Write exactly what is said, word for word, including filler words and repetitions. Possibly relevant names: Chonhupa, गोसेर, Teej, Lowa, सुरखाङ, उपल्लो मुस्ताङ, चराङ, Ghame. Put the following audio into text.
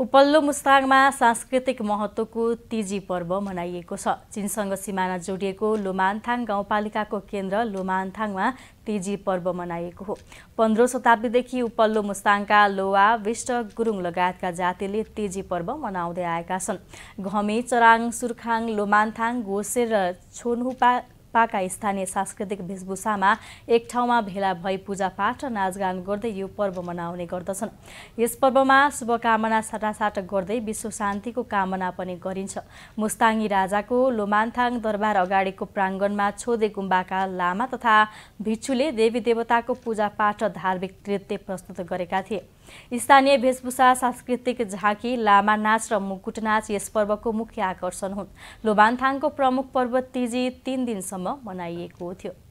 उपल्लो मुस्ताङमा सांस्कृतिक महत्त्वको तीजी पर्व मनाइएको छ। चीनसँग सीमाना जोडिएको लोमान्थाङ गाउँपालिकाको केन्द्र लोमान्थाङमा तीजी पर्व मनाइएको हो। पन्ध्रौं शताब्दीदेखि उपल्लो मुस्ताङका लोवा, विष्ट, गुरुङ लगायतका जातिले तीजी पर्व मनाउँदै आएका छन्। घमे, चराङ, सुरखाङ, लोमान्थाङ, गोसेर र छोन्हुपा पाका स्थानीय सांस्कृतिक भेषभूषामा एक ठाउँमा भेला भई पूजापाठ र नाचगान गर्दै यो पर्व मनाउने गर्दछन्। यस पर्वमा शुभकामना साटासाट गर्दै विश्व शान्तिको कामना पनि गरिन्छ। मुस्ताङी राजाको लोमान्थाङ दरबार अगाडिको प्राङ्गणमा छोदे गुम्बाका लामा तथा भिक्षुले देवी देवताको पूजापाठ र धार्मिक कृत्य प्रस्तुत गरेका थिए। स्थानीय भेषभूषा, सांस्कृतिक झाँकी, लामा नाच र मुकुटनाच यस पर्वको मुख्य आकर्षण हुन्। लोमान्थाङको प्रमुख पर्व तीजी तीन दिनसम्म मनाइएको थियो।